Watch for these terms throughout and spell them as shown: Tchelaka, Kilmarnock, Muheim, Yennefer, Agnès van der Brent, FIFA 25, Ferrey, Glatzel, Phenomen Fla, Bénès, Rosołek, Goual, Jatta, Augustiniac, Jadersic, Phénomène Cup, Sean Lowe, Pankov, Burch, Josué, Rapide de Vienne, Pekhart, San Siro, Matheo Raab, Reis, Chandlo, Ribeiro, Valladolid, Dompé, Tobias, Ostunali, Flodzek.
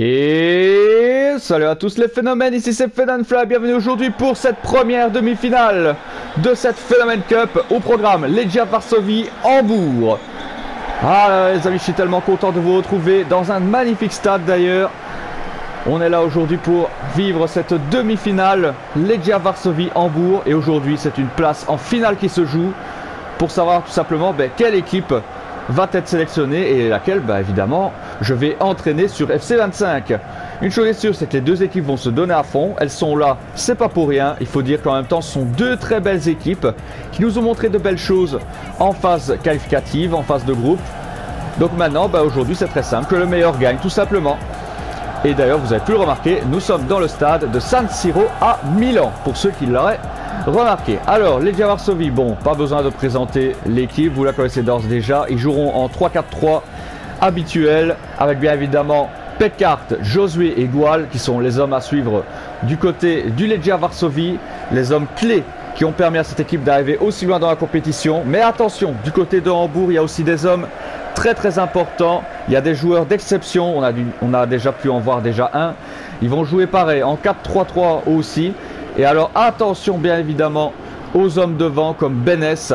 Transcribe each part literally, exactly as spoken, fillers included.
Et salut à tous les phénomènes, ici c'est Phénomen Fla, bienvenue aujourd'hui pour cette première demi-finale de cette Phénomène Cup. Au programme, Legia Varsovie, Hambourg. Ah les amis, je suis tellement content de vous retrouver dans un magnifique stade d'ailleurs. On est là aujourd'hui pour vivre cette demi-finale, Legia Varsovie, Hambourg. Et aujourd'hui c'est une place en finale qui se joue pour savoir tout simplement ben, quelle équipe va être sélectionnée et laquelle, bah, évidemment, je vais entraîner sur F C vingt-cinq. Une chose est sûre, c'est que les deux équipes vont se donner à fond. Elles sont là, c'est pas pour rien. Il faut dire qu'en même temps, ce sont deux très belles équipes qui nous ont montré de belles choses en phase qualificative, en phase de groupe. Donc maintenant, bah, aujourd'hui, c'est très simple, que le meilleur gagne, tout simplement. Et d'ailleurs, vous avez pu le remarquer, nous sommes dans le stade de San Siro à Milan, pour ceux qui l'auraient remarqué. Alors, Legia Varsovie, bon, pas besoin de présenter l'équipe, vous la connaissez d'ores déjà. Ils joueront en trois quatre trois habituel, avec bien évidemment Pekhart, Josué et Goual, qui sont les hommes à suivre du côté du Legia Varsovie, les hommes clés qui ont permis à cette équipe d'arriver aussi loin dans la compétition. Mais attention, du côté de Hambourg, il y a aussi des hommes très très importants. Il y a des joueurs d'exception, on, on a déjà pu en voir déjà un. Ils vont jouer pareil, en quatre trois trois aussi. Et alors attention bien évidemment aux hommes devant comme Bénès,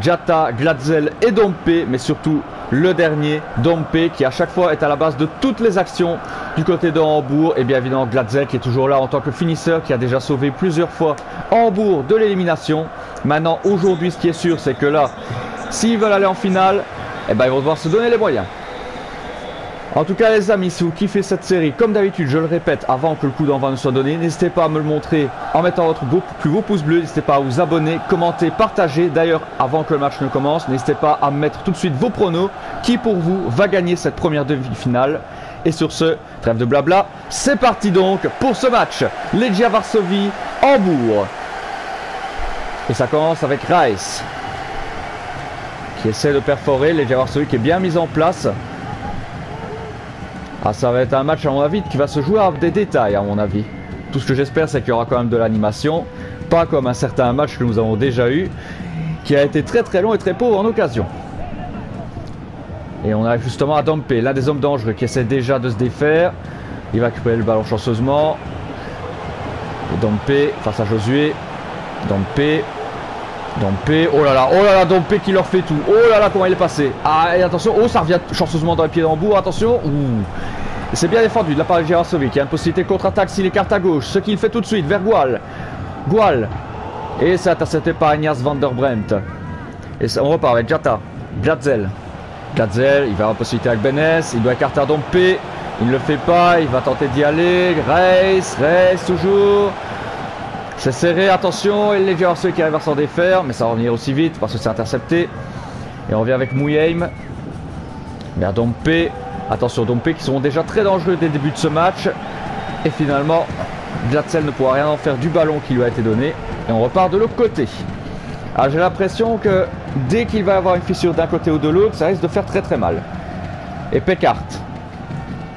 Jatta, Glatzel et Dompé, mais surtout le dernier, Dompé, qui à chaque fois est à la base de toutes les actions du côté de Hambourg. Et bien évidemment Glatzel qui est toujours là en tant que finisseur, qui a déjà sauvé plusieurs fois Hambourg de l'élimination. Maintenant aujourd'hui, ce qui est sûr, c'est que là, s'ils veulent aller en finale, eh ben, ils vont devoir se donner les moyens. En tout cas les amis, si vous kiffez cette série, comme d'habitude, je le répète, avant que le coup d'envoi ne soit donné, n'hésitez pas à me le montrer en mettant votre plus beau pouce bleu, n'hésitez pas à vous abonner, commenter, partager. D'ailleurs, avant que le match ne commence, n'hésitez pas à mettre tout de suite vos pronos, qui pour vous va gagner cette première demi-finale. Et sur ce, trêve de blabla, c'est parti donc pour ce match, Legia Varsovie, Hambourg. Et ça commence avec Reis, qui essaie de perforer, Legia Varsovie qui est bien mise en place. Ah, ça va être un match à mon avis qui va se jouer à des détails à mon avis. Tout ce que j'espère, c'est qu'il y aura quand même de l'animation. Pas comme un certain match que nous avons déjà eu, qui a été très très long et très pauvre en occasion. Et on arrive justement à Dompé, l'un des hommes dangereux qui essaie déjà de se défaire. Il va récupérer le ballon chanceusement. Et Dompé face à Josué. Dompé. Dompé. Oh là là, oh là là, Dompé qui leur fait tout. Oh là là, comment il est passé. Ah, et attention, oh, ça revient chanceusement dans les pieds d'Hambourg. Attention. C'est bien défendu de la part de Legia Varsovie, qui a une possibilité de contre-attaque s'il écarte à gauche. Ce qu'il fait tout de suite vers Goual. Goual. Et c'est intercepté par Agnès van der Brent. Et ça, on repart avec Jatta. Glatzel. Glatzel, il va avoir une possibilité avec Bénès. Il doit écarter à Dompé. Il ne le fait pas. Il va tenter d'y aller. Reis, Reis toujours. C'est serré, attention, et Legia Varsovie qui arrive à s'en défaire, mais ça va revenir aussi vite parce que c'est intercepté. Et on revient avec Muheim. Mais à Dompé, attention Dompé qui sont déjà très dangereux dès le début de ce match. Et finalement, Glatzel ne pourra rien en faire du ballon qui lui a été donné. Et on repart de l'autre côté. Alors j'ai l'impression que dès qu'il va y avoir une fissure d'un côté ou de l'autre, ça risque de faire très très mal. Et Pekhart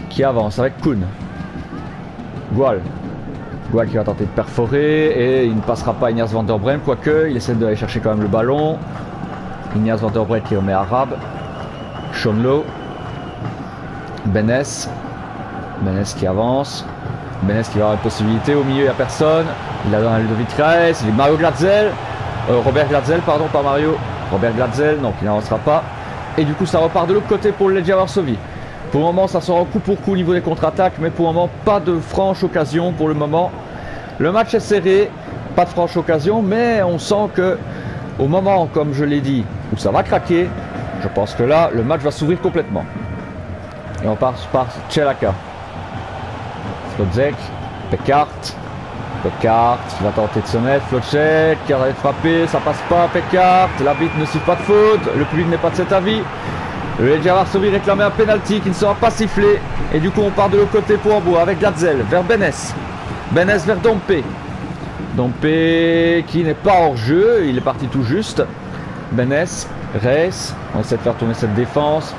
qui avance avec Kuhn. Goual. Goual qui va tenter de perforer et il ne passera pas Agnès van der Brent, quoique il essaie d'aller chercher quand même le ballon. Agnès van der Brent qui remet à Raab. Sean Lowe. Bénès. Bénès qui avance. Bénès qui va avoir une possibilité. Au milieu, il n'y a personne. Il a dans la Ludovic Reis. Il est Mario Glatzel. Euh, Robert Glatzel, pardon, pas Mario. Robert Glatzel, donc il n'avancera pas. Et du coup, ça repart de l'autre côté pour le Legia Varsovie. Pour le moment, ça sera coup pour coup au niveau des contre-attaques, mais pour le moment, pas de franche occasion pour le moment. Le match est serré, pas de franche occasion, mais on sent que au moment, comme je l'ai dit, où ça va craquer, je pense que là, le match va s'ouvrir complètement. Et on part par Tchelaka. Flodzek, Pekhart, Pekhart qui va tenter de se mettre, Flodzek qui va frapper, ça passe pas, Pekhart, l'arbitre ne siffle pas de faute, le public n'est pas de cet avis. Le Legia Varsovie réclamait un pénalty qui ne sera pas sifflé. Et du coup on part de l'autre côté pour Hambourg avec Glatzel vers Bénès. Bénès vers Dompé. Dompé qui n'est pas hors jeu, il est parti tout juste. Bénès, Reis, on essaie de faire tourner cette défense.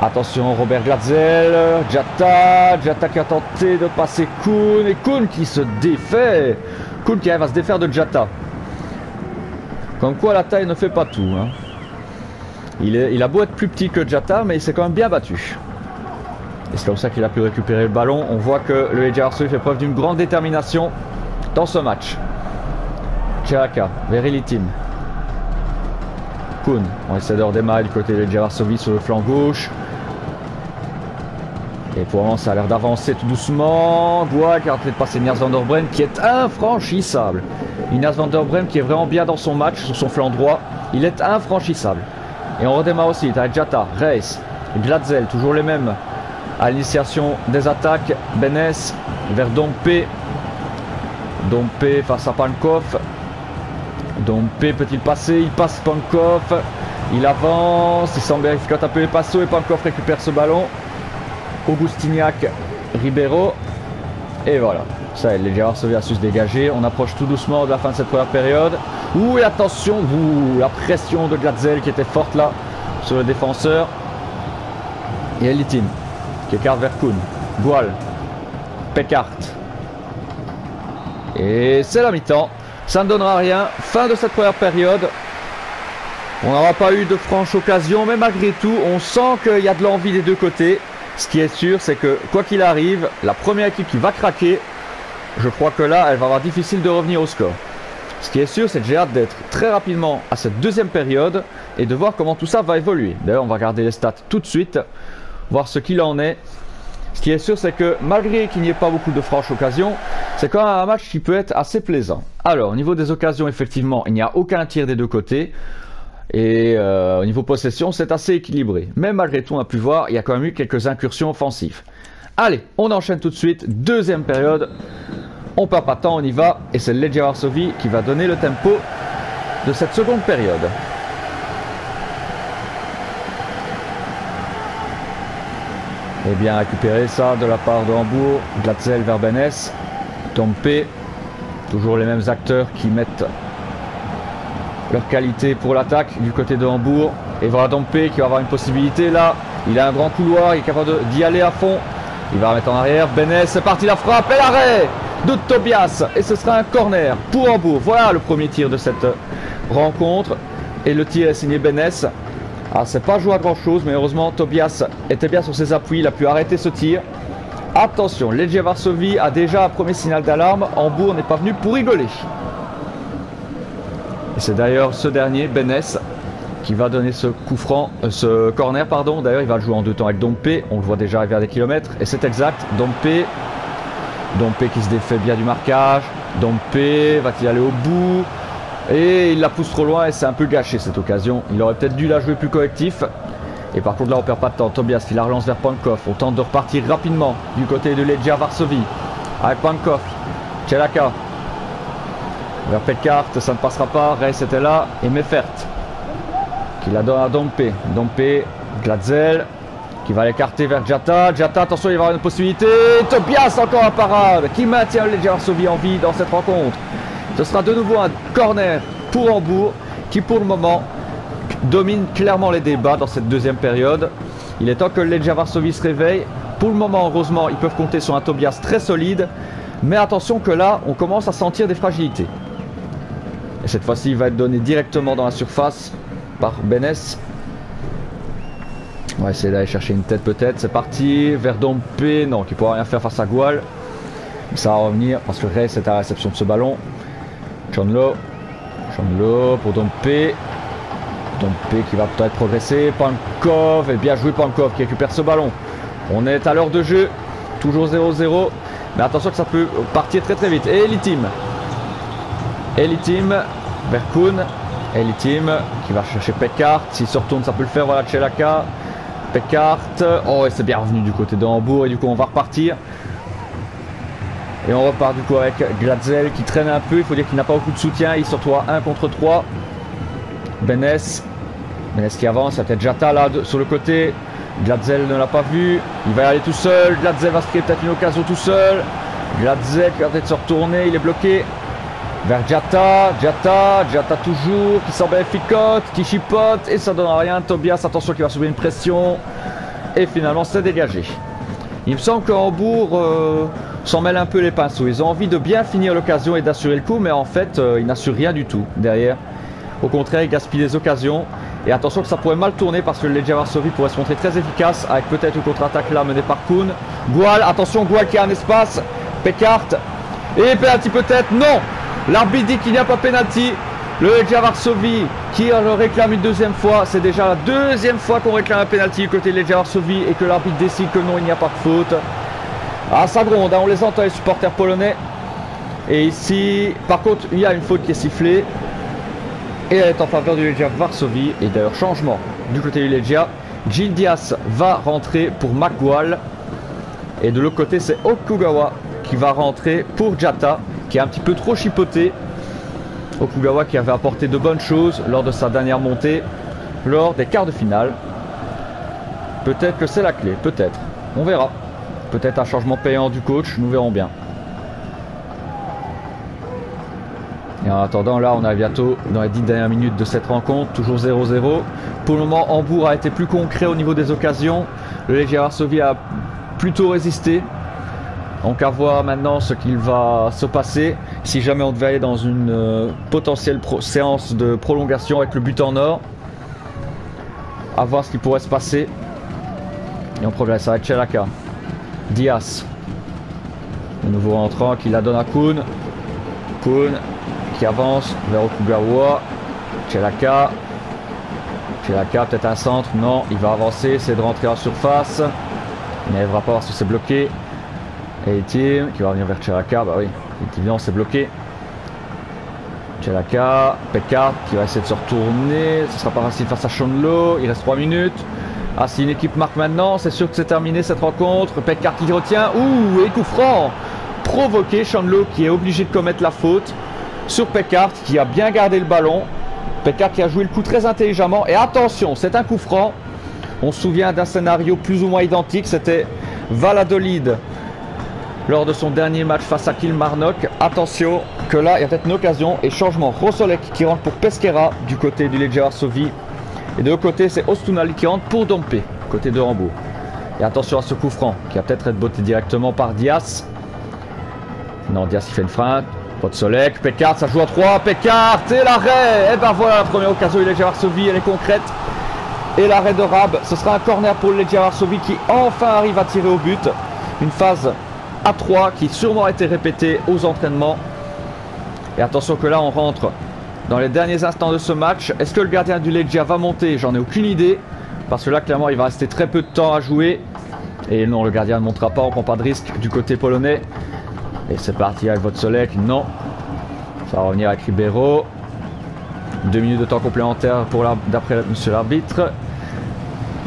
Attention Robert Glatzel, Jatta, Jatta qui a tenté de passer Kuhn. Et Kuhn qui se défait. Kuhn qui arrive à se défaire de Jatta. Comme quoi la taille ne fait pas tout. Hein. Il, est, il a beau être plus petit que Jatta, mais il s'est quand même bien battu. Et c'est comme ça qu'il a pu récupérer le ballon. On voit que le Legia Varsovie fait preuve d'une grande détermination dans ce match. Tchelaka, Verilitim, Kuhn. On essaie de redémarrer du côté de Legia Varsovie sur le flanc gauche. Et pour le moment, ça a l'air d'avancer tout doucement. Goual qui a tenté de passer Agnès van der Brent qui est infranchissable. Agnès van der Brent qui est vraiment bien dans son match, sur son flanc droit. Il est infranchissable. Et on redémarre aussi avec Jatta, Reis, Glatzel, toujours les mêmes à l'initiation des attaques. Bénès vers Dompé. Dompé face à Pankov. Dompé peut-il passer? Il passe Pankov. Il avance. Il semble qu'il tape les passos et Pankov récupère ce ballon. Augustiniac, Ribeiro. Et voilà. Ça y est, les Legia Varsovie a su se dégager. On approche tout doucement de la fin de cette première période. Ouh, et attention, ouh, la pression de Glatzel qui était forte là sur le défenseur. Et Elitim qui écarte Verkun. Goual. Pekhart. Et c'est la mi-temps. Ça ne donnera rien. Fin de cette première période. On n'aura pas eu de franche occasion. Mais malgré tout, on sent qu'il y a de l'envie des deux côtés. Ce qui est sûr, c'est que quoi qu'il arrive, la première équipe qui va craquer, je crois que là, elle va avoir difficile de revenir au score. Ce qui est sûr, c'est que j'ai hâte d'être très rapidement à cette deuxième période et de voir comment tout ça va évoluer. D'ailleurs, on va regarder les stats tout de suite, voir ce qu'il en est. Ce qui est sûr, c'est que malgré qu'il n'y ait pas beaucoup de franches occasions, c'est quand même un match qui peut être assez plaisant. Alors, au niveau des occasions, effectivement, il n'y a aucun tir des deux côtés. Et euh, au niveau possession, c'est assez équilibré. Mais malgré tout, on a pu voir, il y a quand même eu quelques incursions offensives. Allez, on enchaîne tout de suite. Deuxième période. On perd pas de temps, on y va. Et c'est Legia Varsovie qui va donner le tempo de cette seconde période. Et bien récupéré ça de la part de Hambourg. Glatzel vers Bénès. Tompé. Toujours les mêmes acteurs qui mettent leur qualité pour l'attaque du côté de Hambourg. Et voilà Dompé qui va avoir une possibilité là. Il a un grand couloir, il est capable d'y aller à fond. Il va remettre en arrière. Bénès, c'est parti, la frappe et l'arrêt de Tobias. Et ce sera un corner pour Hambourg. Voilà le premier tir de cette rencontre. Et le tir est signé Bénès. Ah, c'est pas joué à grand chose, mais heureusement Tobias était bien sur ses appuis. Il a pu arrêter ce tir. Attention, Legia Varsovie a déjà un premier signal d'alarme. Hambourg n'est pas venu pour rigoler. Et c'est d'ailleurs ce dernier, Bénès, qui va donner ce coup franc, euh, ce corner, pardon. D'ailleurs, il va le jouer en deux temps avec Dompé. On le voit déjà arriver à des kilomètres. Et c'est exact. Dompé. Dompé qui se défait bien du marquage. Dompé, va-t-il aller au bout? Et il la pousse trop loin et c'est un peu gâché cette occasion. Il aurait peut-être dû la jouer plus collectif. Et par contre, là, on perd pas de temps. Tobias qui la relance vers Pankov. On tente de repartir rapidement du côté de Legia Varsovie. Avec Pankov. Tchelaka. Vers Pekhart, ça ne passera pas. Reis était là. Et Meffert qui la donne à Dompé. Dompé, Glatzel qui va l'écarter vers Jatta. Jatta, attention, il va y avoir une possibilité. Tobias encore en parade qui maintient le Legia Varsovie en vie dans cette rencontre. Ce sera de nouveau un corner pour Hambourg qui, pour le moment, domine clairement les débats dans cette deuxième période. Il est temps que le Legia Varsovie se réveille. Pour le moment, heureusement, ils peuvent compter sur un Tobias très solide. Mais attention que là, on commence à sentir des fragilités. Et cette fois-ci, il va être donné directement dans la surface par Bénès. On va essayer d'aller chercher une tête peut-être. C'est parti. Vers Dompé. Non, qui ne pourra rien faire face à Goual. Ça va revenir parce que Reis est à la réception de ce ballon. Chandlo. Chandlo pour Dompé. Dompé qui va peut-être progresser. Pankov. Et bien joué Pankov qui récupère ce ballon. On est à l'heure de jeu. Toujours zéro zéro. Mais attention que ça peut partir très très vite. Et Elitim. Elitim vers Kuhn. Elitim qui va chercher Pekhart. S'il se retourne, ça peut le faire. Voilà Tchelaka. Pekhart. Oh, et c'est bien revenu du côté de Hambourg. Et du coup, on va repartir. Et on repart du coup avec Glatzel qui traîne un peu. Il faut dire qu'il n'a pas beaucoup de soutien. Il se retrouve à un contre trois. Bénès. Bénès qui avance. Il y a peut-être Jatta là de, sur le côté. Glatzel ne l'a pas vu. Il va y aller tout seul. Glatzel va se créer peut-être une occasion tout seul. Glatzel qui va peut-être se retourner. Il est bloqué. Vers Jatta. Jatta. Jatta toujours. Qui semble efficace. Qui chipote. Et ça ne donne rien. Tobias, attention qu'il va subir une pression. Et finalement, c'est dégagé. Il me semble que Hambourg euh, s'en mêle un peu les pinceaux. Ils ont envie de bien finir l'occasion et d'assurer le coup. Mais en fait, euh, ils n'assurent rien du tout derrière. Au contraire, ils gaspillent les occasions. Et attention que ça pourrait mal tourner parce que le Legia Varsovie pourrait se montrer très efficace avec peut-être une contre-attaque là menée par Kuhn. Goual, attention, Goual qui a un espace. Pekhart. Et pénalty peut-être. Non, l'arbitre dit qu'il n'y a pas pénalty. Le Legia Varsovie qui le réclame une deuxième fois. C'est déjà la deuxième fois qu'on réclame un pénalty côté Legia Varsovie et que l'arbitre décide que non, il n'y a pas de faute. Ah, ça gronde, hein, on les entend les supporters polonais. Et ici, par contre, il y a une faute qui est sifflée. Et elle est en faveur du Legia Varsovie. Et d'ailleurs, changement du côté du Legia. Gil Dias va rentrer pour Goual. Et de l'autre côté, c'est Okugawa qui va rentrer pour Jatta, qui est un petit peu trop chipoté. Okugawa qui avait apporté de bonnes choses lors de sa dernière montée, lors des quarts de finale. Peut-être que c'est la clé, peut-être. On verra. Peut-être un changement payant du coach, nous verrons bien. Et en attendant, là, on est bientôt dans les dix dernières minutes de cette rencontre, toujours zéro zéro. Pour le moment, Hambourg a été plus concret au niveau des occasions. Le Legia Varsovie a plutôt résisté. Donc à voir maintenant ce qu'il va se passer. Si jamais on devait aller dans une euh, potentielle séance de prolongation avec le but en or. À voir ce qui pourrait se passer. Et on progresse avec Tchelaka. Dias. Le nouveau rentrant qui la donne à Kuhn. Kuhn. Qui avance vers Okugawa. Tchelaka. Tchelaka, peut-être un centre. Non, il va avancer, c'est de rentrer en surface. Il n'arrivera pas parce que c'est bloqué. Et Etim qui va revenir vers Tchelaka. Bah oui, évidemment, c'est bloqué. Tchelaka. Pekhart qui va essayer de se retourner. Ce sera pas facile face à Chandlo. Il reste trois minutes. Ah, si une équipe marque maintenant, c'est sûr que c'est terminé cette rencontre. Pekhart qui retient. Ouh, et coup franc provoqué. Chandlo qui est obligé de commettre la faute sur Pekhart qui a bien gardé le ballon. Pekhart qui a joué le coup très intelligemment. Et attention, c'est un coup franc. On se souvient d'un scénario plus ou moins identique. C'était Valladolid lors de son dernier match face à Kilmarnock. Attention que là, il y a peut-être une occasion. Et changement, Rosołek qui rentre pour Pesquera du côté du Legia Varsovie. Et de l'autre côté, c'est Ostunali qui rentre pour Dompé, côté de Hambourg. Et attention à ce coup franc qui va peut-être être botté directement par Dias. Non, Dias il fait une freinte. Rosołek, Pekhart, ça joue à trois, Pekhart et l'arrêt. Et ben voilà la première occasion du Legia Varsovie, elle est concrète. Et l'arrêt de Raab, ce sera un corner pour le Legia Varsovie qui enfin arrive à tirer au but. Une phase à trois qui sûrement a été répétée aux entraînements. Et attention que là on rentre dans les derniers instants de ce match. Est-ce que le gardien du Legia va monter? J'en ai aucune idée. Parce que là clairement il va rester très peu de temps à jouer. Et non, le gardien ne montera pas, on ne prend pas de risque du côté polonais. Et c'est parti avec Rosołek, non. Ça va revenir avec Ribeiro. Deux minutes de temps complémentaire pour d'après monsieur l'arbitre.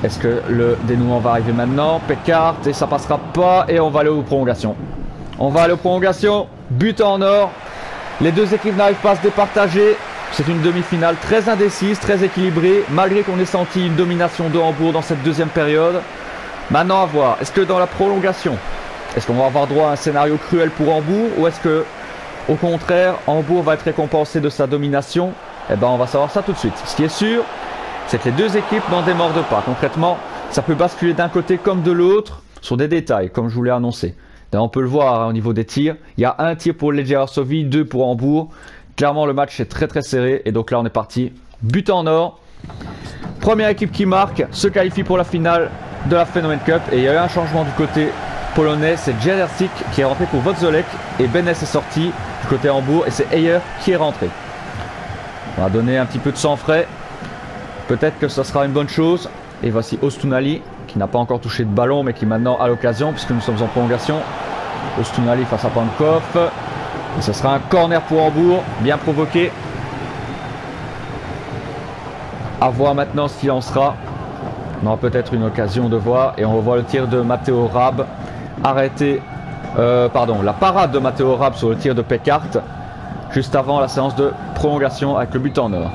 Est-ce que le dénouement va arriver maintenant? Pekhart, et ça passera pas. Et on va aller aux prolongations. On va aller aux prolongations. But en or. Les deux équipes n'arrivent pas à se départager. C'est une demi-finale très indécise, très équilibrée. Malgré qu'on ait senti une domination de Hambourg dans cette deuxième période. Maintenant à voir. Est-ce que dans la prolongation... Est-ce qu'on va avoir droit à un scénario cruel pour Hambourg ou est-ce que, au contraire, Hambourg va être récompensé de sa domination? Eh ben, on va savoir ça tout de suite. Ce qui est sûr, c'est que les deux équipes n'en démordent pas. Concrètement, ça peut basculer d'un côté comme de l'autre sur des détails, comme je vous l'ai annoncé. Là, on peut le voir hein, au niveau des tirs. Il y a un tir pour le Legia Varsovie, deux pour Hambourg. Clairement, le match est très très serré. Et donc là, on est parti. But en or. Première équipe qui marque se qualifie pour la finale de la Phénomène Cup. Et il y a eu un changement du côté polonais, c'est Jadersic qui est rentré pour Flodzek et Bénès est sorti du côté Hambourg et c'est Ayer qui est rentré. On va donner un petit peu de sang frais. Peut-être que ça sera une bonne chose. Et voici Ostunali qui n'a pas encore touché de ballon mais qui maintenant a l'occasion puisque nous sommes en prolongation. Ostunali face à Pankov. Et ce sera un corner pour Hambourg, bien provoqué. À voir maintenant ce qu'il en sera. On aura peut-être une occasion de voir et on revoit le tir de Matheo Raab. Arrêté, euh, pardon, la parade de Matheo Raab sur le tir de Pekhart juste avant la séance de prolongation avec le but en or.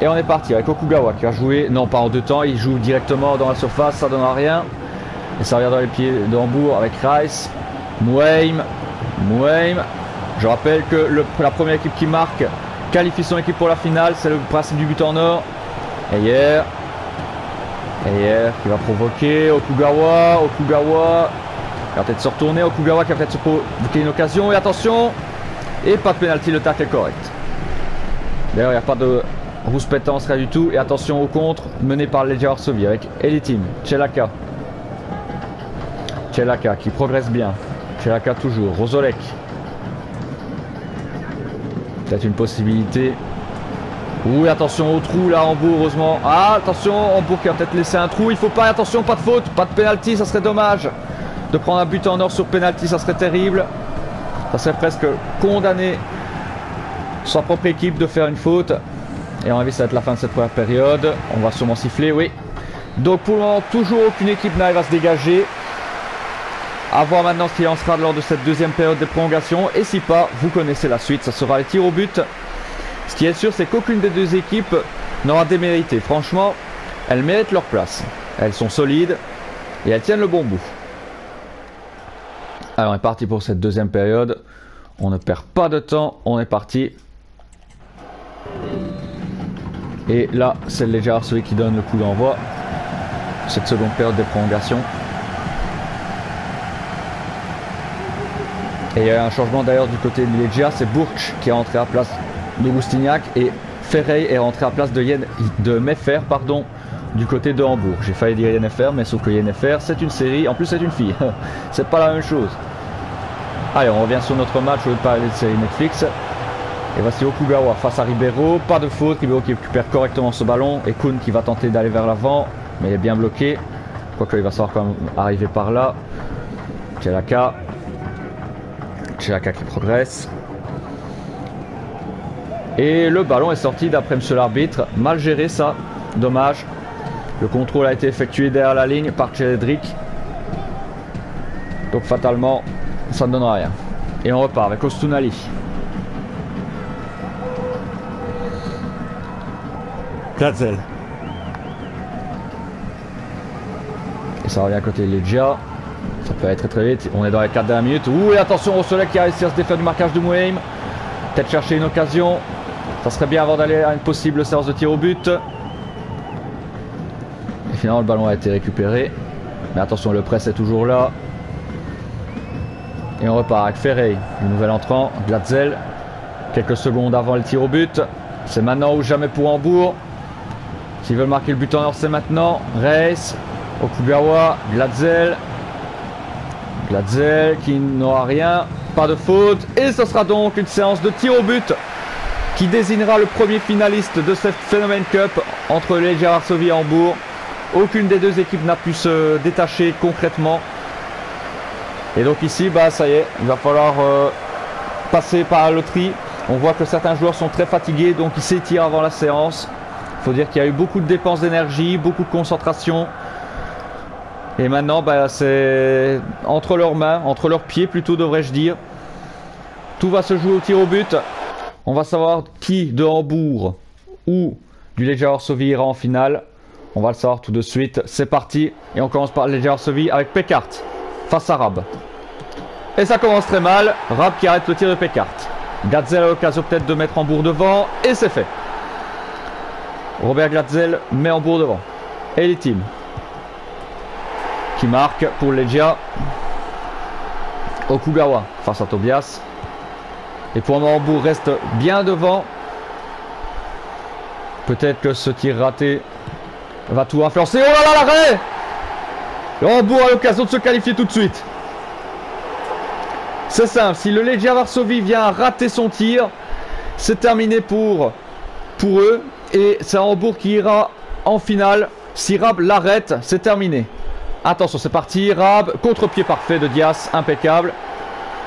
Et on est parti avec Okugawa qui va jouer, non pas en deux temps, il joue directement dans la surface, ça donnera rien. Et ça revient dans les pieds de Hambourg avec Reis, Muheim, Muheim. Je rappelle que le, la première équipe qui marque qualifie son équipe pour la finale, c'est le principe du but en or. Et hier... Ayer qui va provoquer, Okugawa, Okugawa qui va peut-être se retourner, Okugawa qui va peut-être se provoquer une occasion, et attention, et pas de pénalty, le tacle est correct. D'ailleurs il n'y a pas de Rousse pétance, rien du tout. Et attention au contre, mené par le Legia Varsovie avec Etim, Tchelaka. Tchelaka qui progresse bien. Tchelaka toujours. Rosołek. Peut-être une possibilité. Oui, attention au trou là, Hambourg, heureusement. Ah, attention, Hambourg qui a peut-être laissé un trou. Il faut pas, attention, pas de faute, pas de pénalty, ça serait dommage. De prendre un but en or sur pénalty, ça serait terrible. Ça serait presque condamné sa propre équipe de faire une faute. Et on a vu, ça va être la fin de cette première période. On va sûrement siffler, oui. Donc pour le moment, toujours aucune équipe n'arrive à se dégager. A voir maintenant ce qu'il en sera lors de cette deuxième période de prolongation. Et si pas, vous connaissez la suite, ça sera les tirs au but. Ce qui est sûr, c'est qu'aucune des deux équipes n'aura démérité. Franchement, elles méritent leur place. Elles sont solides et elles tiennent le bon bout. Alors on est parti pour cette deuxième période. On ne perd pas de temps, on est parti. Et là, c'est le Legia Varsovie qui donne le coup d'envoi. Cette seconde période de prolongation. Et il y a eu un changement d'ailleurs du côté de Legia, c'est Burch qui est rentré à la place de Goustignac et Ferrey est rentré à la place de, Yen, de Meffer pardon, du côté de Hambourg. J'ai failli dire Yennefer, mais sauf que Yennefer c'est une série, en plus c'est une fille, c'est pas la même chose. Allez, on revient sur notre match au lieu de parler de série Netflix. Et voici Okugawa face à Ribeiro, pas de faute, Ribeiro qui récupère correctement ce ballon et Kuhn qui va tenter d'aller vers l'avant, mais il est bien bloqué. Quoique il va savoir quand même arriver par là. Tchelaka. Tchelaka qui progresse. Et le ballon est sorti d'après monsieur l'arbitre. Mal géré ça. Dommage. Le contrôle a été effectué derrière la ligne par Tchelaka. Donc fatalement, ça ne donnera rien. Et on repart avec Ostunali. Glatzel. Et ça revient à côté de Legia. Ça peut aller très très vite. On est dans les quatre dernières minutes. Ouh, et attention, Rosołek qui a réussi à se défaire du marquage de Muheim. Peut-être chercher une occasion. Ça serait bien avant d'aller à une possible séance de tir au but. Et finalement, le ballon a été récupéré. Mais attention, le press est toujours là. Et on repart avec Ferrey, le nouvel entrant. Glatzel. Quelques secondes avant le tir au but. C'est maintenant ou jamais pour Hambourg. S'ils veulent marquer le but en or, c'est maintenant. Reis. Okugawa. Glatzel. Glatzel qui n'aura rien, pas de faute. Et ce sera donc une séance de tir au but qui désignera le premier finaliste de cette Phénomène Cup entre Legia Varsovie et Hambourg. Aucune des deux équipes n'a pu se détacher concrètement. Et donc ici, bah ça y est, il va falloir euh, passer par la loterie. On voit que certains joueurs sont très fatigués, donc ils s'étirent avant la séance. Il faut dire qu'il y a eu beaucoup de dépenses d'énergie, beaucoup de concentration. Et maintenant, bah, c'est entre leurs mains, entre leurs pieds plutôt devrais-je dire. Tout va se jouer au tir au but. On va savoir qui de Hambourg ou du Legia Varsovie ira en finale. On va le savoir tout de suite. C'est parti. Et on commence par le Legia Varsovie avec Pekhart face à Raab. Et ça commence très mal. Raab qui arrête le tir de Pekhart. Glatzel a l'occasion peut-être de mettre Hambourg devant. Et c'est fait. Robert Glatzel met Hambourg devant. Et les teams qui marque pour Legia. Okugawa face à Tobias. Et pour moi, Hambourg reste bien devant. Peut-être que ce tir raté va tout influencer. Oh là là, l'arrêt! Hambourg a l'occasion de se qualifier tout de suite. C'est simple, si le Legia Varsovie vient rater son tir, c'est terminé pour, pour eux. Et c'est Hambourg qui ira en finale. Si Raab l'arrête, c'est terminé. Attention, c'est parti, Raab, contre-pied parfait de Dias, impeccable.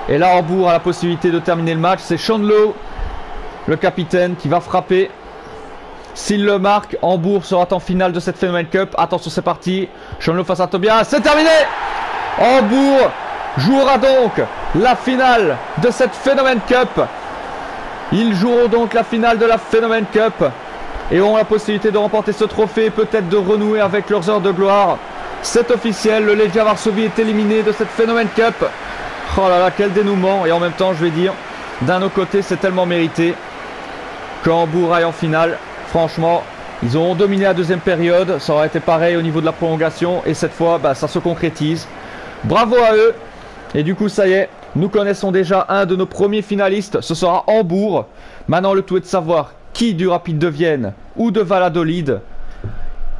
Et là, Hambourg a la possibilité de terminer le match. C'est Chandlo, le capitaine, qui va frapper. S'il le marque, Hambourg sera en finale de cette Phénomène Cup. Attention, c'est parti, Chandlo face à Tobias, c'est terminé. Hambourg jouera donc la finale de cette Phénomène Cup. Ils joueront donc la finale de la Phénomène Cup et auront la possibilité de remporter ce trophée et peut-être de renouer avec leurs heures de gloire. C'est officiel, le Legia Varsovie est éliminé de cette Phénomène Cup. Oh là là, quel dénouement. Et en même temps, je vais dire, d'un autre côté, c'est tellement mérité. Quand Hambourg aille en finale, franchement, ils auront dominé la deuxième période. Ça aurait été pareil au niveau de la prolongation. Et cette fois, bah, ça se concrétise. Bravo à eux. Et du coup, ça y est, nous connaissons déjà un de nos premiers finalistes. Ce sera Hambourg. Maintenant, le tout est de savoir qui du Rapide de Vienne ou de Valladolid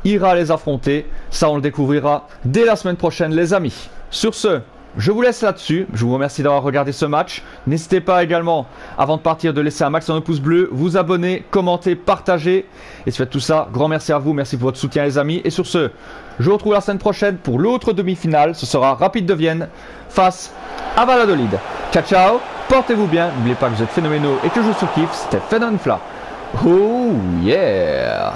ira les affronter. Ça, on le découvrira dès la semaine prochaine, les amis. Sur ce, je vous laisse là-dessus. Je vous remercie d'avoir regardé ce match. N'hésitez pas également, avant de partir, de laisser un maximum de pouces bleus, vous abonner, commenter, partager. Et si vous faites tout ça, grand merci à vous. Merci pour votre soutien, les amis. Et sur ce, je vous retrouve la semaine prochaine pour l'autre demi-finale. Ce sera Rapide de Vienne face à Valladolid. Ciao, ciao. Portez-vous bien. N'oubliez pas que vous êtes phénoménaux et que je vous surkiffe. C'était Phenomen Fla. Oh, yeah.